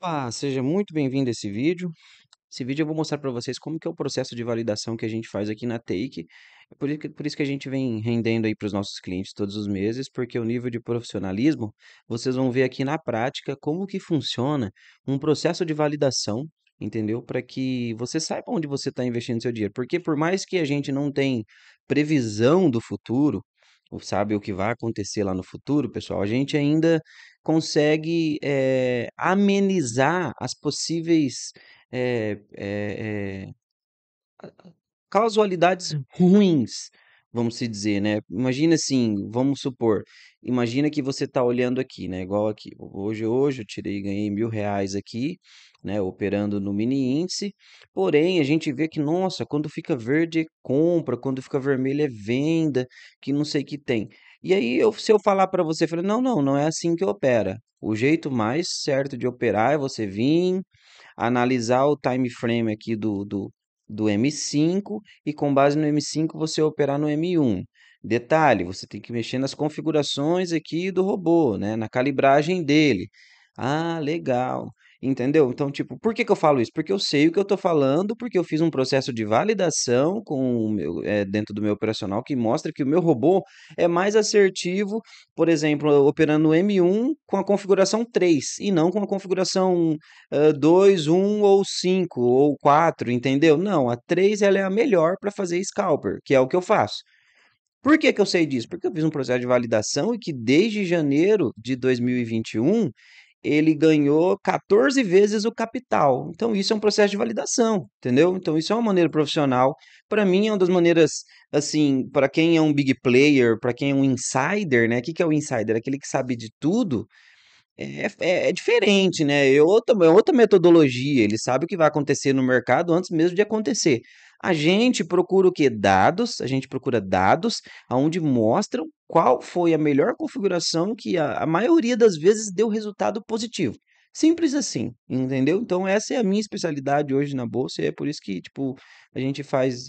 Opa, seja muito bem-vindo a esse vídeo. Esse vídeo eu vou mostrar para vocês como que é o processo de validação que a gente faz aqui na Take. Por isso que a gente vem rendendo aí para os nossos clientes todos os meses, porque o nível de profissionalismo, vocês vão ver aqui na prática como que funciona um processo de validação, entendeu? Para que você saiba onde você está investindo seu dinheiro. Porque por mais que a gente não tenha previsão do futuro, ou sabe o que vai acontecer lá no futuro, pessoal, a gente ainda consegue amenizar as possíveis causalidades ruins, vamos se dizer, né? Imagina assim, vamos supor, imagina que você está olhando aqui, né? Igual aqui, hoje eu tirei e ganhei R$1.000 aqui, né, operando no mini índice, porém a gente vê que, nossa, quando fica verde é compra, quando fica vermelho é venda, que não sei o que tem. E aí, se eu falar para você, eu falo, não é assim que opera. O jeito mais certo de operar é você vir, analisar o time frame aqui do M5 e com base no M5 você operar no M1. Detalhe, você tem que mexer nas configurações aqui do robô, né, na calibragem dele. Ah, legal. Entendeu? Então, tipo, por que que eu falo isso? Porque eu sei o que eu tô falando, porque eu fiz um processo de validação com o meu, dentro do meu operacional, que mostra que o meu robô é mais assertivo, por exemplo, operando M1 com a configuração 3, e não com a configuração 2, 1, ou 5, ou 4, entendeu? Não, a 3 ela é a melhor para fazer scalper, que é o que eu faço. Por que que eu sei disso? Porque eu fiz um processo de validação e que desde janeiro de 2021... ele ganhou 14 vezes o capital. Então, isso é um processo de validação, entendeu? Então, isso é uma maneira profissional. Para mim, é uma das maneiras, assim, para quem é um big player, para quem é um insider, né? O que que é o insider? Aquele que sabe de tudo. É diferente, né? É outra metodologia. Ele sabe o que vai acontecer no mercado antes mesmo de acontecer. A gente procura o quê? Dados. A gente procura dados onde mostram qual foi a melhor configuração que a maioria das vezes deu resultado positivo. Simples assim, entendeu? Então, essa é a minha especialidade hoje na Bolsa, e é por isso que, tipo, a gente faz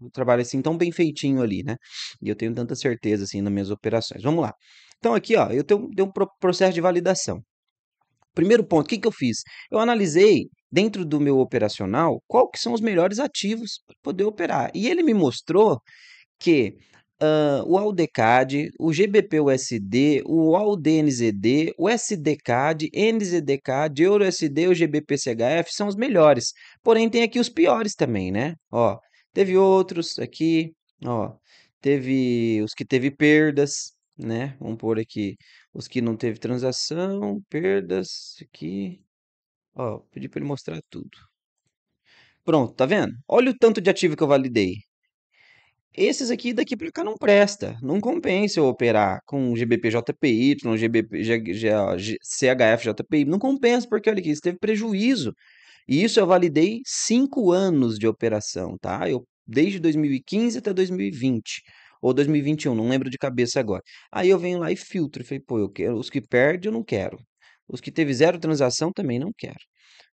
um trabalho assim tão bem feitinho ali, né? E eu tenho tanta certeza, assim, nas minhas operações. Vamos lá. Então, aqui, ó, eu tenho um processo de validação. Primeiro ponto, o que que eu fiz? Eu analisei, dentro do meu operacional, qual que são os melhores ativos para poder operar. E ele me mostrou que o AUDCAD, o GBPUSD, o AUDNZD, o SDCAD, NZDCAD, EURUSD e o GBPCHF são os melhores. Porém, tem aqui os piores também, né? Ó, teve outros aqui, ó, teve os que teve perdas, né? Vamos pôr aqui os que não teve transação, perdas aqui. Ó, pedi para ele mostrar tudo. Pronto, tá vendo? Olha o tanto de ativo que eu validei. Esses aqui daqui para cá não presta, não compensa eu operar com GBP JPY, GBP CHF JPY, não compensa porque olha aqui, isso teve prejuízo. E isso eu validei 5 anos de operação, tá? Eu desde 2015 até 2020. Ou 2021, não lembro de cabeça agora. Aí eu venho lá e filtro. Falei, pô, eu quero. Os que perdem, eu não quero. Os que teve zero transação, também não quero.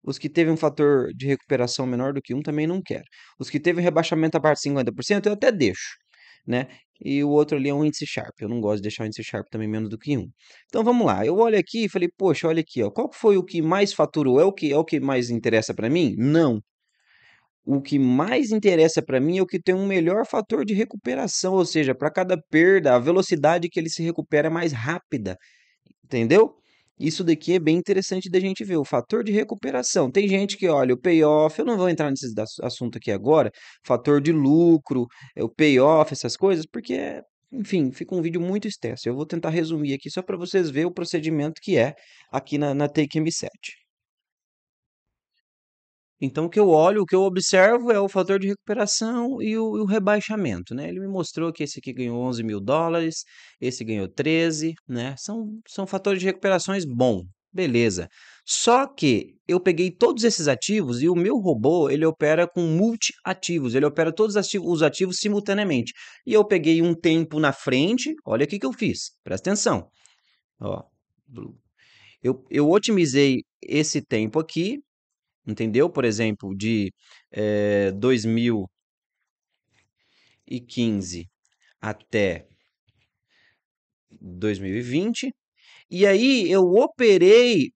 Os que teve um fator de recuperação menor do que 1, também não quero. Os que teve rebaixamento abaixo de 50%, eu até deixo, né? E o outro ali é um índice Sharp. Eu não gosto de deixar o índice Sharp também menos do que 1. Então, vamos lá. Eu olho aqui e falei, poxa, olha aqui, ó. Qual foi o que mais faturou? É o que mais interessa para mim? Não. O que mais interessa para mim é o que tem um melhor fator de recuperação, ou seja, para cada perda, a velocidade que ele se recupera é mais rápida, entendeu? Isso daqui é bem interessante da gente ver, o fator de recuperação. Tem gente que olha o payoff, eu não vou entrar nesse assunto aqui agora, fator de lucro, o payoff, essas coisas, porque é... Enfim, fica um vídeo muito extenso. Eu vou tentar resumir aqui só para vocês verem o procedimento que é aqui na Take M7. Então, o que eu olho, o que eu observo é o fator de recuperação e o rebaixamento, né? Ele me mostrou que esse aqui ganhou $11.000, esse ganhou 13, né? São fatores de recuperações bom, beleza. Só que eu peguei todos esses ativos e o meu robô, ele opera com multi-ativos, ele opera todos os ativos simultaneamente. E eu peguei um tempo na frente, olha o que eu fiz, presta atenção. Ó, eu otimizei esse tempo aqui, entendeu? Por exemplo, de 2015 até 2020. E aí eu operei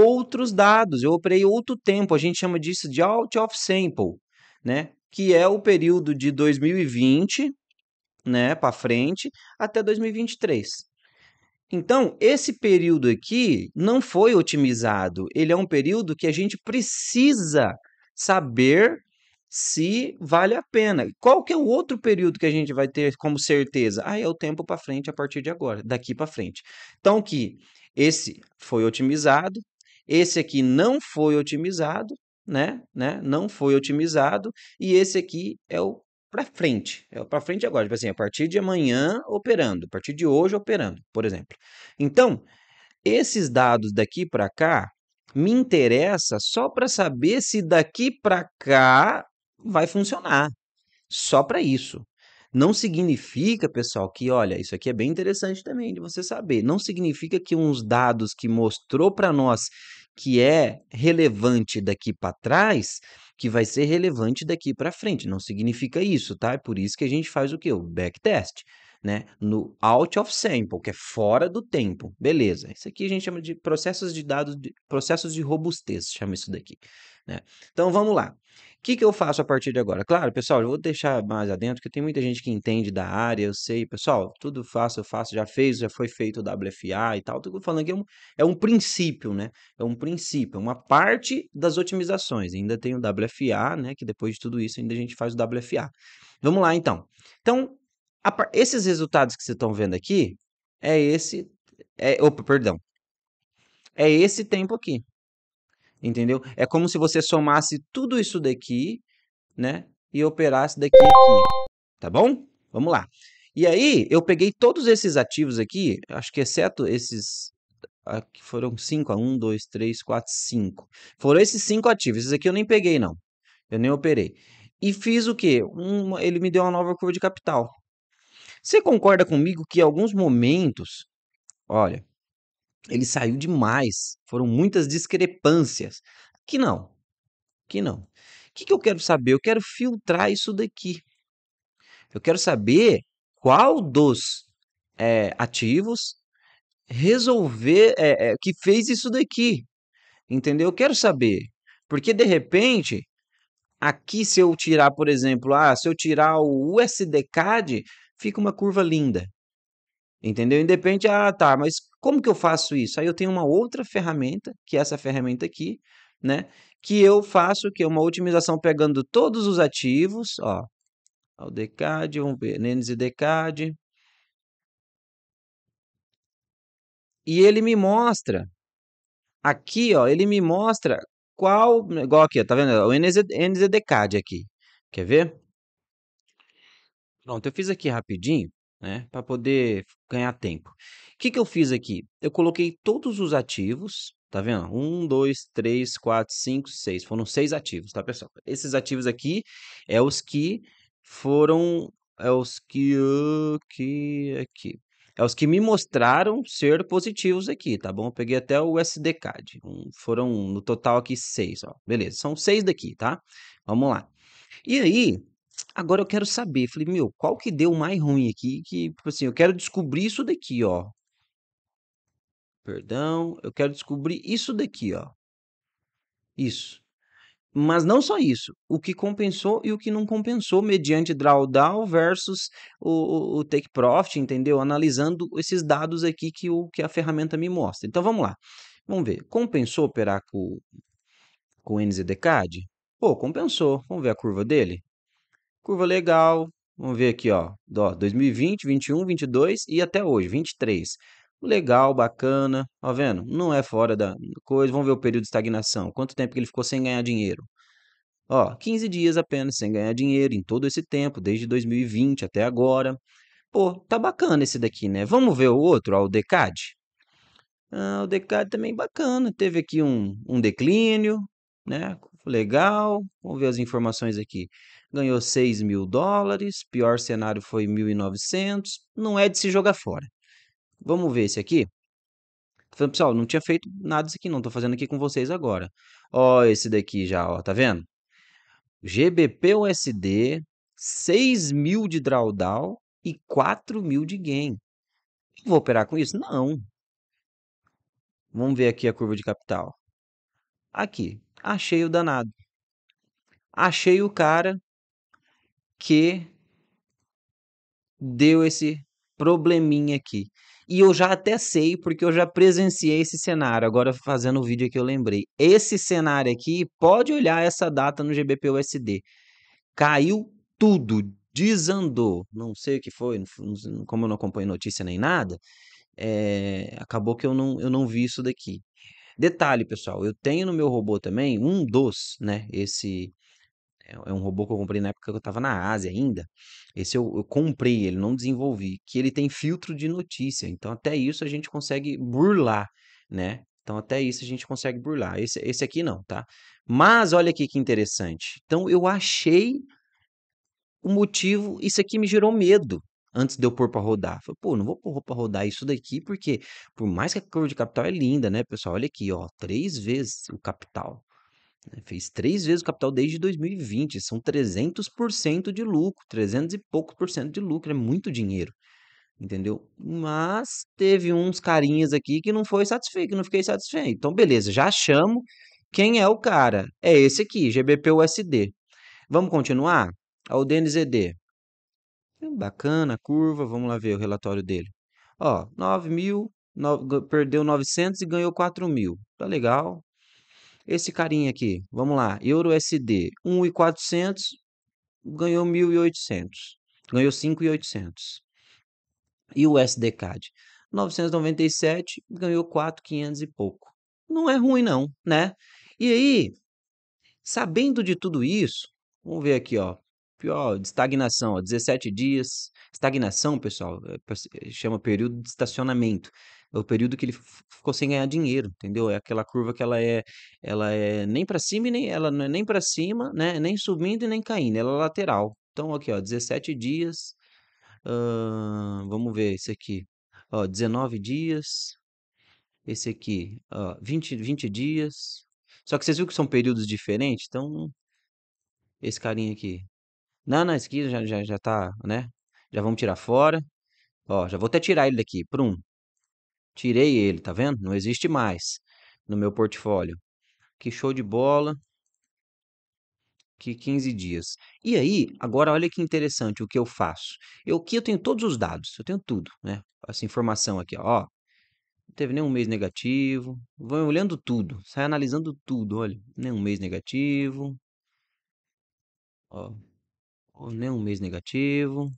outros dados, eu operei outro tempo, a gente chama disso de out of sample, né? Que é o período de 2020, né, para frente, até 2023. Então, esse período aqui não foi otimizado, ele é um período que a gente precisa saber se vale a pena. Qual que é o outro período que a gente vai ter como certeza? Ah, é o tempo para frente a partir de agora, daqui para frente. Então, que esse foi otimizado, esse aqui não foi otimizado, né? Não foi otimizado, e esse aqui é o para frente, é o para frente agora, tipo assim, a partir de amanhã operando, a partir de hoje operando, por exemplo. Então, esses dados daqui para cá me interessa só para saber se daqui para cá vai funcionar, só para isso. Não significa, pessoal, que, olha, isso aqui é bem interessante também de você saber, não significa que uns dados que mostrou para nós que é relevante daqui para trás, que vai ser relevante daqui para frente, não significa isso, tá? É por isso que a gente faz o quê? O backtest, né? No out of sample, que é fora do tempo, beleza. Isso aqui a gente chama de processos de dados, processos de robustez, chama isso daqui, né? Então, vamos lá. O que eu faço a partir de agora? Claro, pessoal, eu vou deixar mais adentro, porque tem muita gente que entende da área, eu sei, pessoal, tudo faço, já fez, já foi feito o WFA e tal, estou falando que é um princípio, né? É um princípio, uma parte das otimizações, ainda tem o WFA, né? Que depois de tudo isso ainda a gente faz o WFA. Vamos lá, então. Então, esses resultados que vocês estão vendo aqui, é esse tempo aqui. Entendeu? É como se você somasse tudo isso daqui, né? E operasse daqui a aqui. Tá bom? Vamos lá. E aí, eu peguei todos esses ativos aqui, acho que exceto esses... Aqui foram 5, 1, 2, 3, 4, 5. Foram esses 5 ativos. Esses aqui eu nem peguei, não. Eu nem operei. E fiz o quê? Ele me deu uma nova curva de capital. Você concorda comigo que em alguns momentos... Olha... Ele saiu demais, foram muitas discrepâncias. Aqui não, aqui não. O que eu quero saber? Eu quero filtrar isso daqui. Eu quero saber qual dos ativos resolver que fez isso daqui, entendeu? Eu quero saber, porque de repente, aqui se eu tirar, por exemplo, se eu tirar o USDCAD, fica uma curva linda. Entendeu? Independe, tá, mas como que eu faço isso? Aí eu tenho uma outra ferramenta, que é essa ferramenta aqui, né? Que eu faço, que é uma otimização pegando todos os ativos, ó. AUDCAD, vamos ver, NZDCAD. E ele me mostra, aqui, ó, ele me mostra qual, igual aqui, ó, tá vendo? O NZDCAD aqui, quer ver? Pronto, eu fiz aqui rapidinho. Né, para poder ganhar tempo. O que eu fiz aqui? Eu coloquei todos os ativos, tá vendo? 1, 2, 3, 4, 5, 6. Foram 6 ativos, tá, pessoal? Esses ativos aqui é os que foram... É os que aqui. É os que me mostraram ser positivos aqui, tá bom? Eu peguei até o USDCAD. Foram, no total, aqui 6, ó. Beleza, são 6 daqui, tá? Vamos lá. E aí... Agora eu quero saber, falei, meu, qual que deu mais ruim aqui? Que, assim, eu quero descobrir isso daqui, ó. Perdão, eu quero descobrir isso daqui, ó. Isso. Mas não só isso, o que compensou e o que não compensou mediante drawdown versus o take profit, entendeu? Analisando esses dados aqui que a ferramenta me mostra. Então, vamos lá. Vamos ver, compensou operar com o NZDCAD? Pô, compensou. Vamos ver a curva dele? Curva legal, vamos ver aqui, ó, 2020, 21, 22 e até hoje, 23. Legal, bacana, tá vendo? Não é fora da coisa, vamos ver o período de estagnação, quanto tempo que ele ficou sem ganhar dinheiro? Ó, 15 dias apenas sem ganhar dinheiro em todo esse tempo, desde 2020 até agora. Pô, tá bacana esse daqui, né? Vamos ver o outro, ó, o DCAD. Ah, o DCAD também bacana, teve aqui um declínio, né? Legal, vamos ver as informações aqui. Ganhou $6.000, pior cenário foi 1.900, não é de se jogar fora. Vamos ver esse aqui. Pessoal, não tinha feito nada disso aqui não, tô fazendo aqui com vocês agora. Ó, esse daqui já, ó, tá vendo? GBPUSD, 6.000 de drawdown e 4.000 de gain. Vou operar com isso? Não. Vamos ver aqui a curva de capital. Aqui, achei o danado. Achei o cara que deu esse probleminha aqui. E eu já até sei, porque eu já presenciei esse cenário. Agora, fazendo o vídeo aqui, eu lembrei. Esse cenário aqui, pode olhar essa data no GBPUSD. Caiu tudo, desandou. Não sei o que foi, como eu não acompanho notícia nem nada, acabou que eu não vi isso daqui. Detalhe, pessoal, eu tenho no meu robô também um dos, né? Esse é um robô que eu comprei na época que eu estava na Ásia ainda. Esse eu comprei, ele não desenvolvi, que ele tem filtro de notícia. Então, até isso a gente consegue burlar, né? Então, até isso a gente consegue burlar. Esse aqui não, tá? Mas olha aqui que interessante. Então, eu achei o motivo, isso aqui me gerou medo. Antes de eu pôr para rodar. Falei, pô, não vou pôr para rodar isso daqui, porque por mais que a curva de capital é linda, né, pessoal? Olha aqui, ó, 3 vezes o capital. Né? Fez 3 vezes o capital desde 2020. São 300% de lucro, 300 e poucos por cento de lucro. É muito dinheiro, entendeu? Mas teve uns carinhas aqui que não foi satisfeito, que não fiquei satisfeito. Então, beleza, já chamo. Quem é o cara? É esse aqui, GBPUSD. Vamos continuar? AUDNZD. Bacana a curva, vamos lá ver o relatório dele. Ó, 9.000, perdeu 900 e ganhou 4.000. Tá legal. Esse carinha aqui, vamos lá, EURUSD, 1.400, ganhou 1.800. Ganhou 5.800. E o USDCAD, 997, ganhou 4.500 e pouco. Não é ruim não, né? E aí, sabendo de tudo isso, vamos ver aqui, ó. Pior, de estagnação, ó, 17 dias. Estagnação, pessoal, chama período de estacionamento. É o período que ele ficou sem ganhar dinheiro, entendeu? É aquela curva que ela é nem para cima, nem ela não é nem para cima, né? Nem subindo e nem caindo, ela é lateral. Então aqui, ó, 17 dias. Vamos ver esse aqui. Ó, 19 dias. Esse aqui, ó, 20 dias. Só que vocês viram que são períodos diferentes, então esse carinha aqui na esquina já tá, né? Já vamos tirar fora. Ó, já vou até tirar ele daqui. Prum. Tirei ele, tá vendo? Não existe mais no meu portfólio. Que show de bola. Que 15 dias. E aí, agora olha que interessante o que eu faço. Aqui eu tenho todos os dados. Eu tenho tudo, né? Essa informação aqui, ó. Não teve nenhum mês negativo. Vou olhando tudo. Sai analisando tudo, olha. Nenhum mês negativo. Ó. Nenhum mês negativo.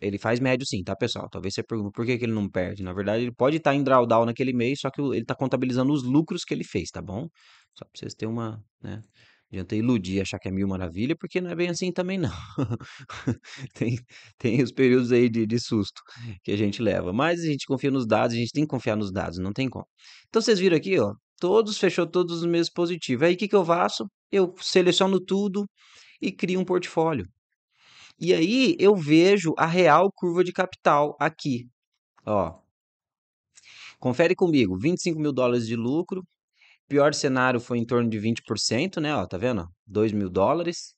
Ele faz médio sim, tá, pessoal? Talvez você pergunte por que ele não perde. Na verdade, ele pode estar em drawdown naquele mês, só que ele tá contabilizando os lucros que ele fez, tá bom? Só pra vocês terem uma, né? Adianta iludir, achar que é mil maravilha, porque não é bem assim também, não. tem os períodos aí de susto que a gente leva. Mas a gente confia nos dados, a gente tem que confiar nos dados, não tem como. Então, vocês viram aqui, ó, fechou todos os meses positivos. Aí, o que que eu faço? Eu seleciono tudo e cria um portfólio. E aí eu vejo a real curva de capital aqui. Ó. Confere comigo, 25 mil dólares de lucro. Pior cenário foi em torno de 20%, né? Ó, tá vendo? 2 mil dólares,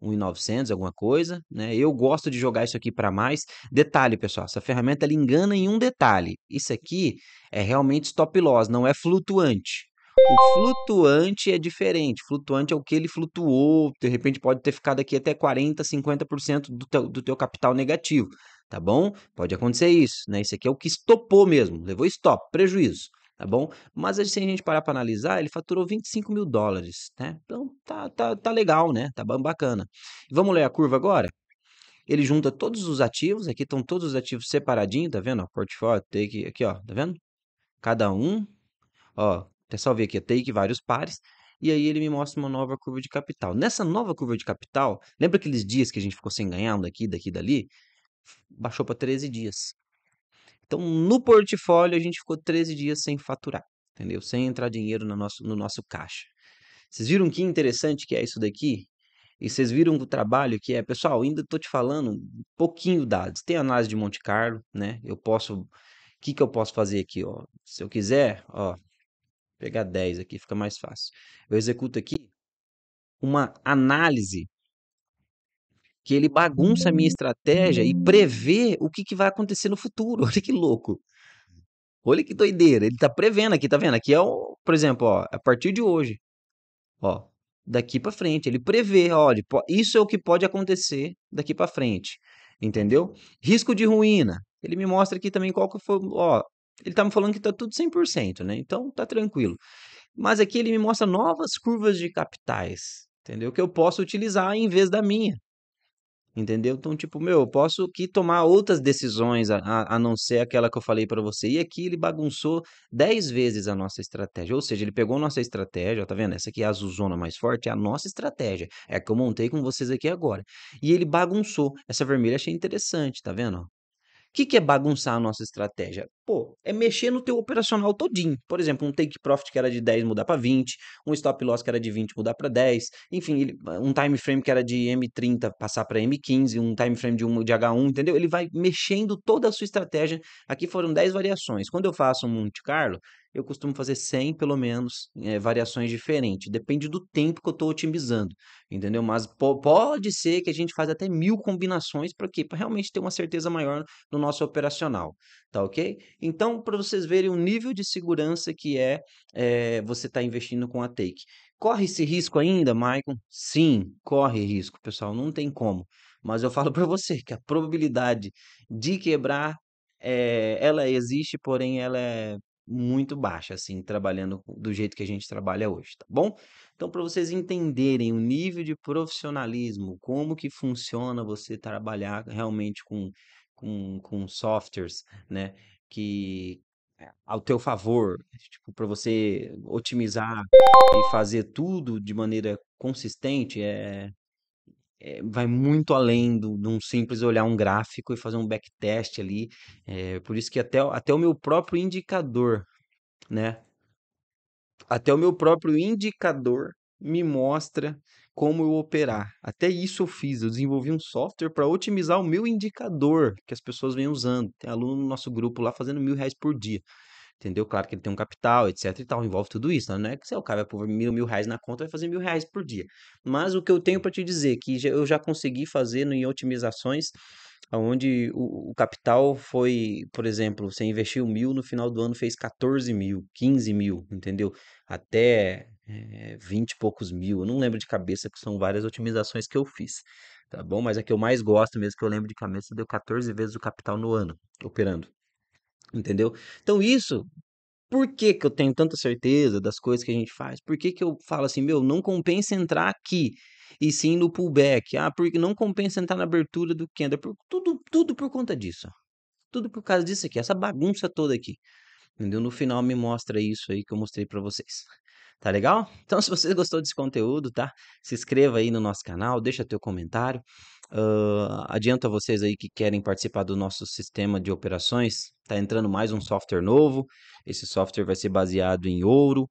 1.900, alguma coisa, né? Eu gosto de jogar isso aqui para mais. Detalhe, pessoal, essa ferramenta ela engana em um detalhe. Isso aqui é realmente stop loss, não é flutuante. O flutuante é diferente. Flutuante é o que ele flutuou. De repente pode ter ficado aqui até 40%, 50% do teu capital negativo. Tá bom? Pode acontecer isso, né? Isso aqui é o que estopou mesmo. Levou stop, prejuízo. Tá bom? Mas se a gente parar para analisar, ele faturou 25 mil dólares, né? Então tá legal, né? Tá bacana. Vamos ler a curva agora? Ele junta todos os ativos. Aqui estão todos os ativos separadinhos. Tá vendo? Ó, portfólio, take aqui, ó. Tá vendo? Cada um. Ó. É só ver aqui, take vários pares, e aí ele me mostra uma nova curva de capital. Nessa nova curva de capital, lembra aqueles dias que a gente ficou sem ganhar, um daqui, dali? Baixou para 13 dias. Então, no portfólio, a gente ficou 13 dias sem faturar, entendeu? Sem entrar dinheiro no nosso caixa. Vocês viram que interessante que é isso daqui? E vocês viram o trabalho que é... Pessoal, ainda estou te falando um pouquinho dados. Tem análise de Monte Carlo, né? Eu posso... O que eu posso fazer aqui, ó? Se eu quiser, ó... Pegar 10 aqui, fica mais fácil. Eu executo aqui uma análise que ele bagunça a minha estratégia e prevê o que vai acontecer no futuro. Olha que louco. Olha que doideira. Ele tá prevendo aqui, tá vendo? Aqui é o por exemplo, ó, a partir de hoje, ó, daqui para frente, ele prevê, olha, isso é o que pode acontecer daqui para frente, entendeu? Risco de ruína, ele me mostra aqui também qual que foi, ó, ele tá me falando que tá tudo 100%, né? Então tá tranquilo. Mas aqui ele me mostra novas curvas de capitais, entendeu? Que eu posso utilizar em vez da minha, entendeu? Então, tipo, meu, eu posso aqui tomar outras decisões a não ser aquela que eu falei para você. E aqui ele bagunçou 10 vezes a nossa estratégia, ou seja, ele pegou a nossa estratégia, ó, tá vendo? Essa aqui é a azulzona mais forte, é a nossa estratégia, é a que eu montei com vocês aqui agora. E ele bagunçou, essa vermelha eu achei interessante, tá vendo, ó? O que é bagunçar a nossa estratégia? Pô, é mexer no teu operacional todinho. Por exemplo, um take profit que era de 10 mudar para 20, um stop loss que era de 20 mudar para 10, enfim, um time frame que era de M30 passar para M15, um time frame de H1, entendeu? Ele vai mexendo toda a sua estratégia. Aqui foram 10 variações. Quando eu faço um Monte Carlo, eu costumo fazer 100, pelo menos, variações diferentes. Depende do tempo que eu estou otimizando, entendeu? Mas pode ser que a gente faça até 1000 combinações para quê? Para realmente ter uma certeza maior no nosso operacional, tá ok? Então, para vocês verem o nível de segurança que é você estar investindo com a Take. Corre esse risco ainda, Maicon? Sim, corre risco, pessoal. Não tem como. Mas eu falo para você que a probabilidade de quebrar, ela existe, porém ela é muito baixa, assim, trabalhando do jeito que a gente trabalha hoje, tá bom? Então, para vocês entenderem o nível de profissionalismo, como que funciona você trabalhar realmente com softwares, né, que ao teu favor, tipo, para você otimizar e fazer tudo de maneira consistente, vai muito além de um simples olhar um gráfico e fazer um backtest ali. Por isso que até o meu próprio indicador, né? Até o meu próprio indicador me mostra como eu operar. Até isso eu fiz, eu desenvolvi um software para otimizar o meu indicador que as pessoas vêm usando. Tem aluno no nosso grupo lá fazendo R$1.000 por dia. Entendeu? Claro que ele tem um capital, etc e tal, envolve tudo isso, não é que se o cara vai pôr mil reais na conta, vai fazer R$1.000 por dia. Mas o que eu tenho para te dizer, que eu já consegui fazer em otimizações, onde o capital foi, por exemplo, você investiu 1000, no final do ano fez 14.000, 15.000, entendeu? Até 20 e poucos mil, eu não lembro de cabeça, que são várias otimizações que eu fiz, tá bom? Mas a que eu mais gosto mesmo, que eu lembro de cabeça, deu 14 vezes o capital no ano, operando. Entendeu? Então isso, por que que eu tenho tanta certeza das coisas que a gente faz? Por que que eu falo assim, meu, não compensa entrar aqui e sim no pullback? Ah, porque não compensa entrar na abertura do candle, tudo por conta disso. Tudo por causa disso aqui, essa bagunça toda aqui. Entendeu? No final me mostra isso aí que eu mostrei para vocês. Tá legal? Então se você gostou desse conteúdo, tá? Se inscreva aí no nosso canal, deixa teu comentário. Adianto a vocês aí que querem participar do nosso sistema de operações, tá entrando mais um software novo, esse software vai ser baseado em ouro,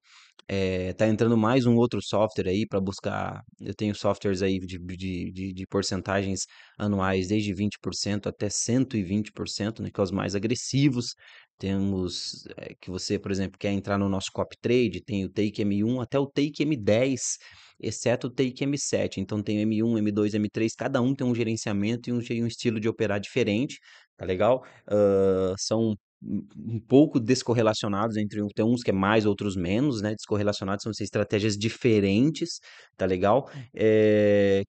tá entrando mais um outro software aí para buscar, eu tenho softwares aí de porcentagens anuais desde 20% até 120%, né, que é os mais agressivos. Temos que você, por exemplo, quer entrar no nosso CopyTrade, tem o Take M1 até o Take M10, exceto o Take M7. Então tem o M1, M2, M3, cada um tem um gerenciamento e um estilo de operar diferente, tá legal? São um pouco descorrelacionados, entre tem uns que é mais, outros menos, né? Descorrelacionados são estratégias diferentes, tá legal?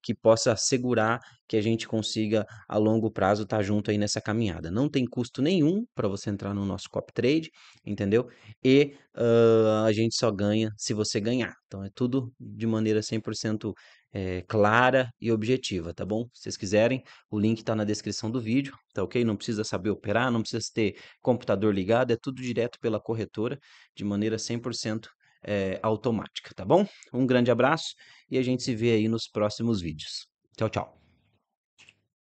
Que possa assegurar que a gente consiga a longo prazo estar junto aí nessa caminhada. Não tem custo nenhum para você entrar no nosso CopyTrade, entendeu? E a gente só ganha se você ganhar. Então é tudo de maneira 100% clara e objetiva, tá bom? Se vocês quiserem, o link tá na descrição do vídeo, tá ok? Não precisa saber operar, não precisa ter computador ligado, é tudo direto pela corretora, de maneira 100% automática, tá bom? Um grande abraço e a gente se vê aí nos próximos vídeos. Tchau, tchau!